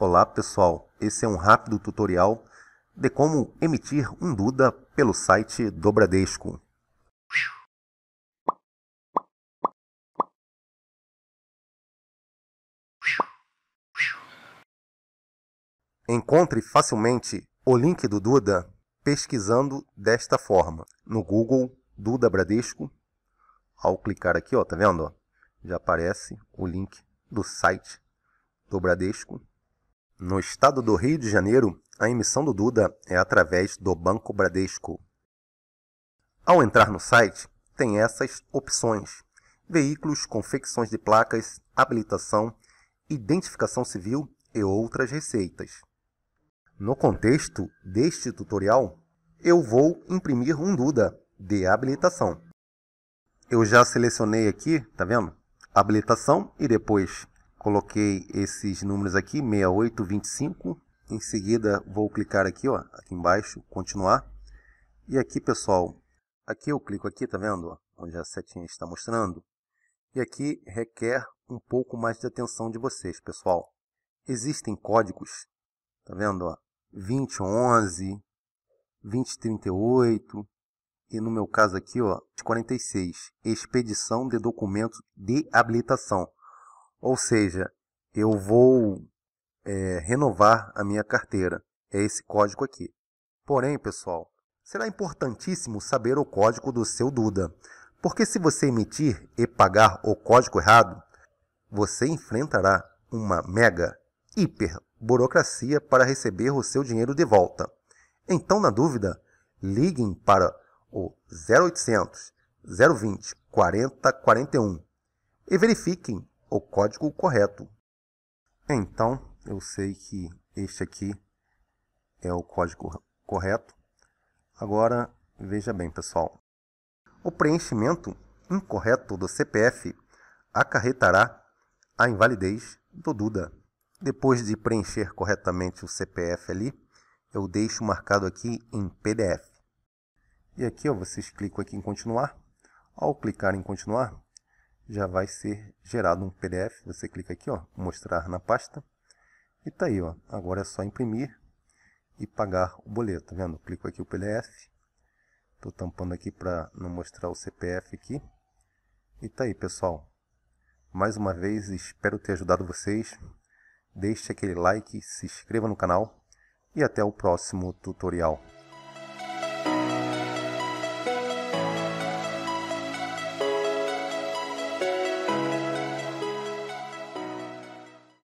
Olá pessoal, esse é um rápido tutorial de como emitir um Duda pelo site do Bradesco. Encontre facilmente o link do Duda pesquisando desta forma no Google Duda Bradesco. Ao clicar aqui, ó, tá vendo? Ó, já aparece o link do site do Bradesco. No estado do Rio de Janeiro, a emissão do Duda é através do Banco Bradesco. Ao entrar no site, tem essas opções: veículos, confecções de placas, habilitação, identificação civil e outras receitas. No contexto deste tutorial, eu vou imprimir um Duda de habilitação. Eu já selecionei aqui, tá vendo? Habilitação e depois coloquei esses números aqui, 6825. Em seguida vou clicar aqui, ó, aqui embaixo, continuar. E aqui, pessoal, aqui eu clico aqui, tá vendo? Ó, onde a setinha está mostrando. E aqui requer um pouco mais de atenção de vocês, pessoal. Existem códigos, tá vendo? Ó, 2011, 2038 e no meu caso aqui, ó, 46, expedição de documento de habilitação. Ou seja, eu vou renovar a minha carteira. É esse código aqui. Porém, pessoal, será importantíssimo saber o código do seu Duda, porque se você emitir e pagar o código errado, você enfrentará uma mega hiperburocracia para receber o seu dinheiro de volta. Então, na dúvida, liguem para o 0800 020 4041 e verifiquem o código correto. Então, eu sei que este aqui é o código correto. Agora, veja bem, pessoal. O preenchimento incorreto do CPF acarretará a invalidez do Duda. Depois de preencher corretamente o CPF ali, eu deixo marcado aqui em PDF. E aqui, ó, vocês clicam aqui em continuar. Ao clicar em continuar, já vai ser gerado um PDF. Você clica aqui, ó, mostrar na pasta. E tá aí, ó. Agora é só imprimir e pagar o boleto, tá vendo? Clico aqui o PDF. Tô tampando aqui para não mostrar o CPF aqui. E tá aí, pessoal. Mais uma vez, espero ter ajudado vocês. Deixe aquele like, se inscreva no canal e até o próximo tutorial.